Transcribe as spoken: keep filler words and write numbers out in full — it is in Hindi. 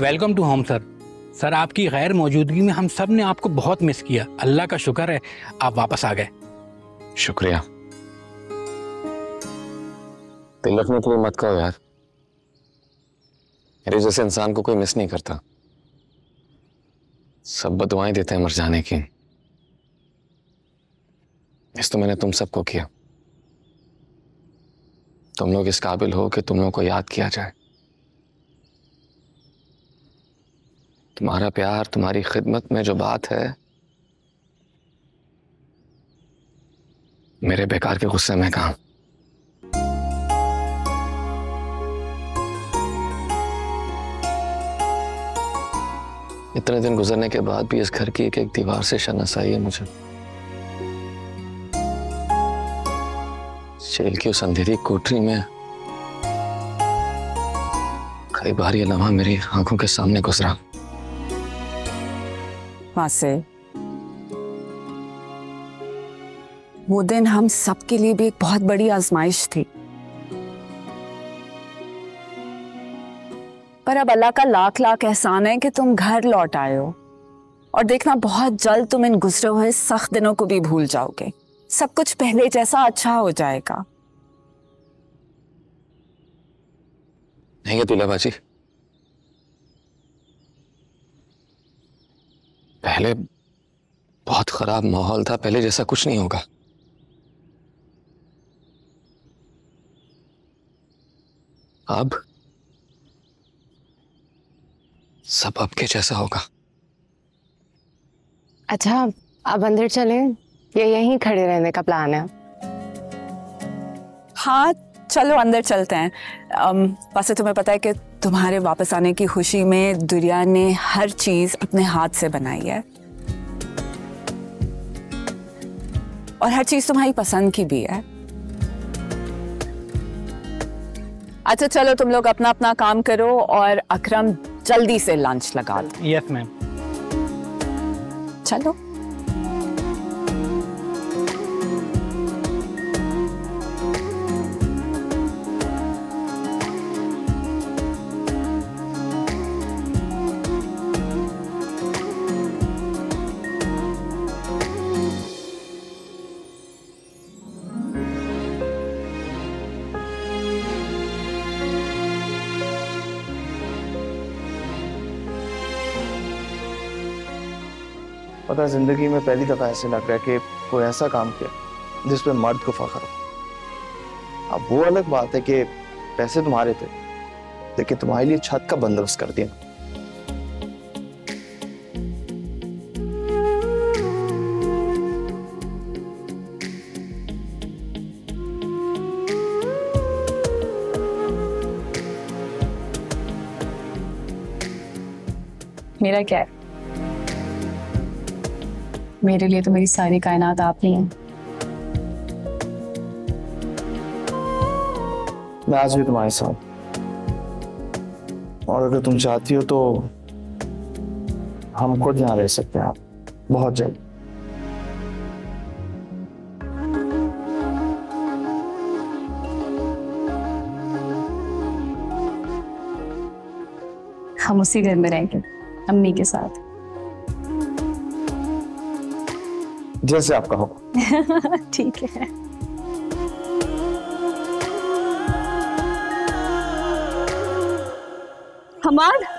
Welcome to home sir. Sir आपकी गैर मौजूदगी में हम सब ने आपको बहुत मिस किया। अल्लाह का शुक्र है आप वापस आ गए। शुक्रिया। दिल अपने को मत कहो यार, मेरे जैसे इंसान को कोई मिस नहीं करता। सब बदवाएं देते हैं मर जाने की, इस तो मैंने तुम सबको किया। तुम लोग इस काबिल हो कि तुम लोगों को याद किया जाए। तुम्हारा प्यार, तुम्हारी खिदमत में जो बात है, मेरे बेकार के गुस्से में कहाँ। इतने दिन गुजरने के बाद भी इस घर की एक एक दीवार से शनासाई है मुझे। जेल की उस अंधेरी कोठरी में कई बार ये लम्हा मेरी आंखों के सामने गुजरा। मासे, वो दिन हम सबके लिए भी एक बहुत बड़ी आजमाइश थी, पर अब अल्लाह का लाख लाख एहसान है कि तुम घर लौट आए हो। और देखना बहुत जल्द तुम इन गुजरे हुए सख्त दिनों को भी भूल जाओगे। सब कुछ पहले जैसा अच्छा हो जाएगा। नहीं है दूल्हा बाजी, पहले बहुत खराब माहौल था, पहले जैसा कुछ नहीं होगा। अब सब अब के जैसा होगा। अच्छा अब अंदर चलें, ये यहीं खड़े रहने का प्लान है? हाँ चलो अंदर चलते हैं। वैसे तुम्हें पता है कि तुम्हारे वापस आने की खुशी में दुरिया ने हर चीज अपने हाथ से बनाई है, और हर चीज तुम्हारी पसंद की भी है। अच्छा चलो तुम लोग अपना अपना काम करो और अकरम जल्दी से लंच लगा दो। Yes ma'am. चलो पता है जिंदगी में पहली दफा ऐसे लग रहा है कि कोई ऐसा काम किया जिस पे मर्द को फख्र हो। अब वो अलग बात है कि पैसे तुम्हारे थे, लेकिन तुम्हारे लिए छत का बंदोबस्त कर दिया। मेरा क्या है? मेरे लिए तो मेरी सारी कायनात आप ही हैं। मैं आज भी तुम्हारे साथ, और अगर तुम चाहती हो तो हम खुद यहाँ रह सकते हैं। आप बहुत जल्दी। हम उसी घर में रहेंगे अम्मी के साथ, जैसे आपका हो। ठीक है। हमारा